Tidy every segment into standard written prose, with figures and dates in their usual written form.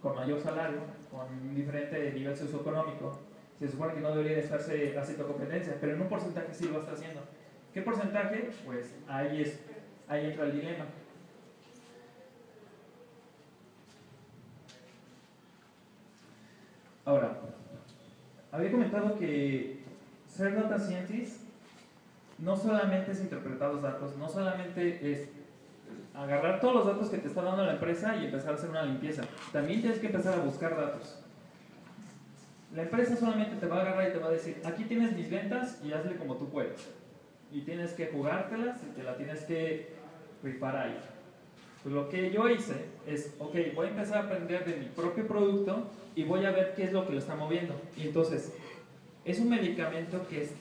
con mayor salario, con diferente nivel socioeconómico, se supone que no debería de estarse haciendo competencia, pero en un porcentaje sí lo está haciendo. ¿Qué porcentaje? Pues ahí entra el dilema. Ahora, había comentado que ser data scientist no solamente es interpretar los datos, no solamente es agarrar todos los datos que te está dando la empresa y empezar a hacer una limpieza. También tienes que empezar a buscar datos. La empresa solamente te va a agarrar y te va a decir, aquí tienes mis ventas y hazle como tú puedes. Y tienes que jugártelas y te la tienes que rifar ahí. Pues lo que yo hice es, ok, voy a empezar a aprender de mi propio producto y voy a ver qué es lo que lo está moviendo. Y entonces, es un medicamento que es,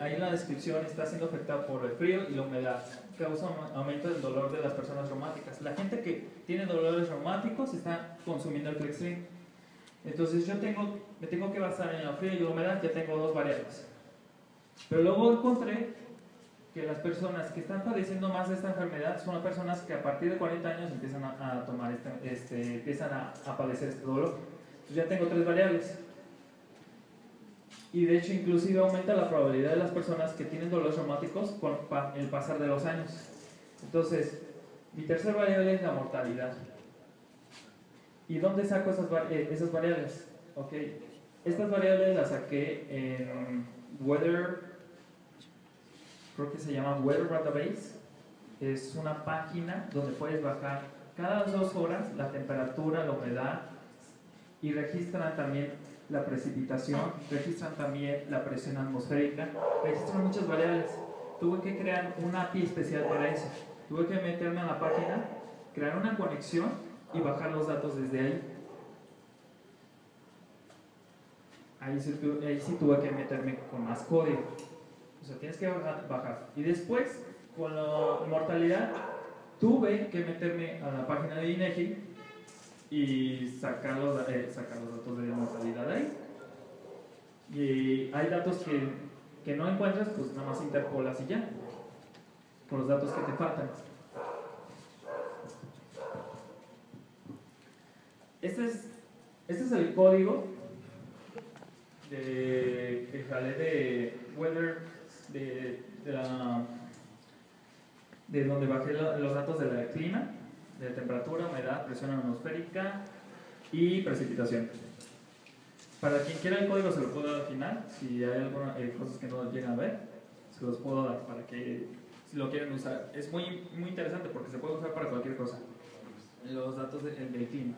ahí en la descripción está siendo afectado por el frío y la humedad. Causa aumento del dolor de las personas reumáticas. La gente que tiene dolores reumáticos está consumiendo el Flexin. Entonces yo me tengo que basar en la fría y la humedad, ya tengo dos variables. Pero luego encontré que las personas que están padeciendo más de esta enfermedad son las personas que a partir de 40 años empiezan a tomar empiezan a padecer este dolor. Entonces ya tengo tres variables. Y de hecho inclusive aumenta la probabilidad de las personas que tienen dolores reumáticos con el pasar de los años. Entonces, mi tercer variable es la mortalidad. ¿Y dónde saco esas variables? Okay. Estas variables las saqué en Weather, creo que se llama Weather Database. Es una página donde puedes bajar cada 2 horas la temperatura, la humedad, y registran también la precipitación, registran también la presión atmosférica, registran muchas variables. Tuve que crear una API especial para eso. Tuve que meterme a la página, crear una conexión y bajar los datos desde ahí. Ahí sí tuve que meterme con más código. O sea, tienes que bajar. Y después, con la mortalidad, tuve que meterme a la página de INEGI y sacar los datos de mortalidad ahí. Y hay datos que no encuentras, pues nada más interpolas y ya, con los datos que te faltan. Este es el código que jalé de Weather, de donde bajé los datos de la clima, de temperatura, humedad, presión atmosférica y precipitación. Para quien quiera el código se lo puedo dar al final, si hay algunas cosas que no llegan a ver, se los puedo dar para que si lo quieren usar. Es muy interesante porque se puede usar para cualquier cosa, los datos del clima.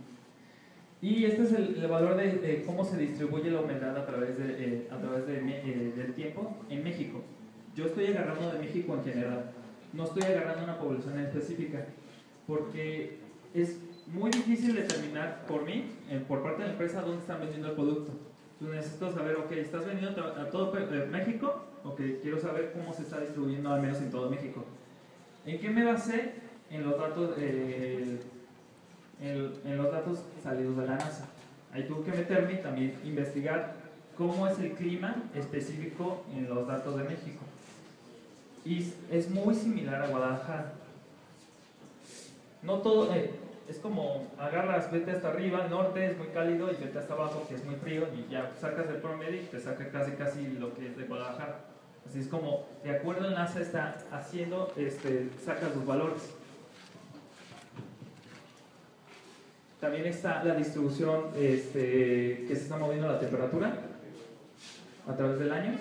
Y este es el valor de cómo se distribuye la humedad a través del tiempo en México. Yo estoy agarrando de México en general, no estoy agarrando una población en específica, porque es muy difícil determinar por mí, por parte de la empresa, dónde están vendiendo el producto. Entonces necesito saber, ok, ¿estás vendiendo a todo México? Ok, quiero saber cómo se está distribuyendo al menos en todo México. ¿En qué me basé? En los datos salidos de la NASA. Ahí tuve que meterme y también investigar cómo es el clima específico en los datos de México. Y es muy similar a Guadalajara. No todo, es como agarras, vete hasta arriba, el norte es muy cálido, y vete hasta abajo que es muy frío, y ya sacas el promedio y te saca casi lo que es de Guadalajara. Así es como, de acuerdo a NASA está haciendo, sacas los valores. También está la distribución que se está moviendo la temperatura a través del año.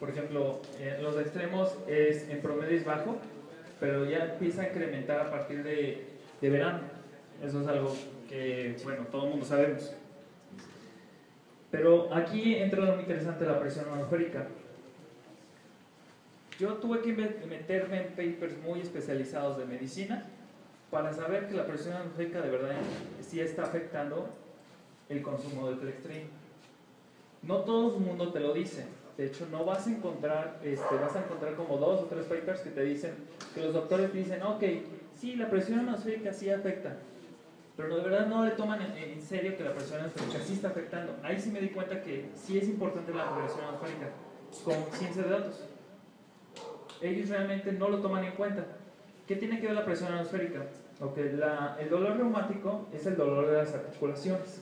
Por ejemplo, en los extremos en promedio es bajo, pero ya empieza a incrementar a partir de verano. Eso es algo que, bueno, todo el mundo sabemos. Pero aquí entra lo muy interesante, la presión atmosférica. Yo tuve que meterme en papers muy especializados de medicina para saber que la presión atmosférica de verdad sí está afectando el consumo del Telextrín. No todo el mundo te lo dice. De hecho, no vas a encontrar, como 2 o 3 papers que te dicen, que los doctores te dicen, ok, sí, la presión atmosférica sí afecta, pero de verdad no le toman en serio que la presión atmosférica sí está afectando. Ahí sí me di cuenta que sí es importante la presión atmosférica, con ciencia de datos. Ellos realmente no lo toman en cuenta. ¿Qué tiene que ver la presión atmosférica? Okay, el dolor reumático es el dolor de las articulaciones.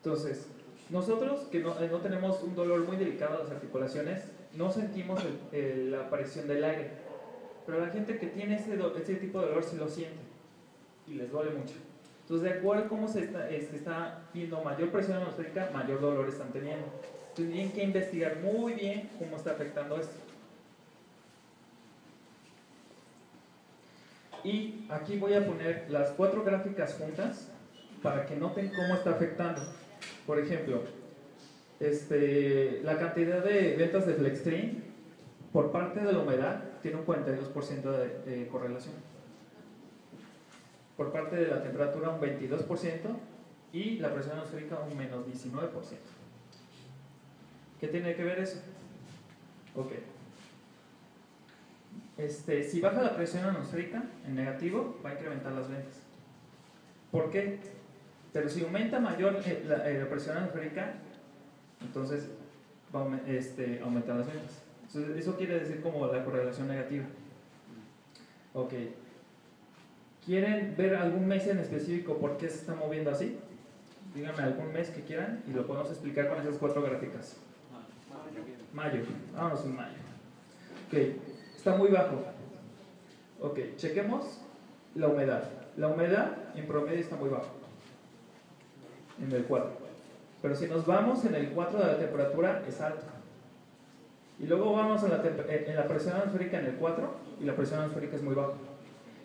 Entonces, nosotros que no tenemos un dolor muy delicado de las articulaciones, no sentimos la aparición del aire. Pero la gente que tiene ese tipo de dolor sí lo siente y les duele mucho. Entonces, de acuerdo a cómo se está viendo mayor presión atmosférica, mayor dolor están teniendo. Entonces, tienen que investigar muy bien cómo está afectando esto. Y aquí voy a poner las 4 gráficas juntas para que noten cómo está afectando. Por ejemplo, la cantidad de ventas de FlexStream por parte de la humedad tiene un 42% de correlación. Por parte de la temperatura un 22% y la presión atmosférica un menos 19%. ¿Qué tiene que ver eso? Ok. Si baja la presión atmosférica en negativo, va a incrementar las ventas. ¿Por qué? Pero si aumenta mayor la presión atmosférica, entonces va a aumentar las ventas. Entonces, eso quiere decir como la correlación negativa. Ok. ¿Quieren ver algún mes en específico por qué se está moviendo así? Díganme algún mes que quieran y lo podemos explicar con esas 4 gráficas. Mayo. Vámonos en mayo. Ok. Está muy bajo. Ok, chequemos la humedad. La humedad en promedio está muy bajo, en el 4. Pero si nos vamos en el 4 de la temperatura, es alto. Y luego vamos en la presión atmosférica en el 4 y la presión atmosférica es muy baja.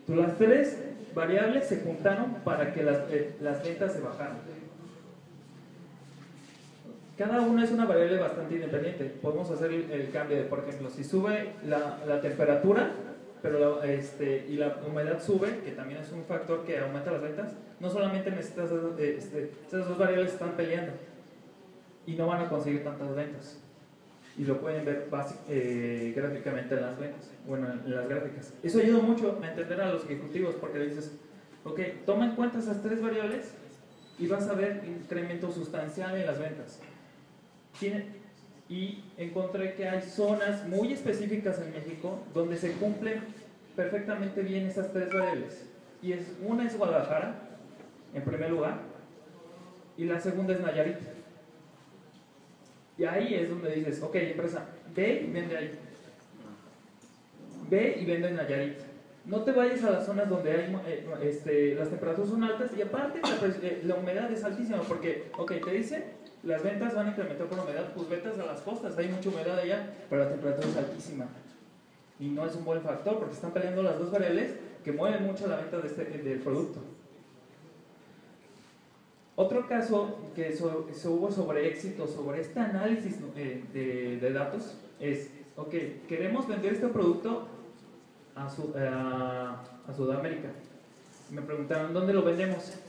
Entonces las 3 variables se juntaron para que las ventas se bajaran. Cada una es una variable bastante independiente. Podemos hacer el cambio de, por ejemplo, si sube la temperatura pero y la humedad sube, que también es un factor que aumenta las ventas, no solamente necesitas, esas 2 variables están peleando y no van a conseguir tantas ventas. Y lo pueden ver gráficamente en las ventas, bueno, en las gráficas. Eso ayuda mucho a entender a los ejecutivos porque le dices, ok, toma en cuenta esas 3 variables y vas a ver un incremento sustancial en las ventas. Y encontré que hay zonas muy específicas en México donde se cumplen perfectamente bien esas 3 variables. Y una es Guadalajara, en primer lugar, y la segunda es Nayarit. Y ahí es donde dices, ok, empresa, ve y vende ahí. Ve y vende en Nayarit. No te vayas a las zonas donde hay, las temperaturas son altas y aparte la humedad es altísima porque, ok, te dicen... Las ventas van a incrementar por humedad, pues ventas a las costas, hay mucha humedad allá, pero la temperatura es altísima. Y no es un buen factor porque están peleando las 2 variables que mueven mucho la venta del producto. Otro caso que hubo sobre éxito, sobre este análisis de datos, es, ok, queremos vender este producto a Sudamérica. Me preguntaron, ¿dónde lo vendemos?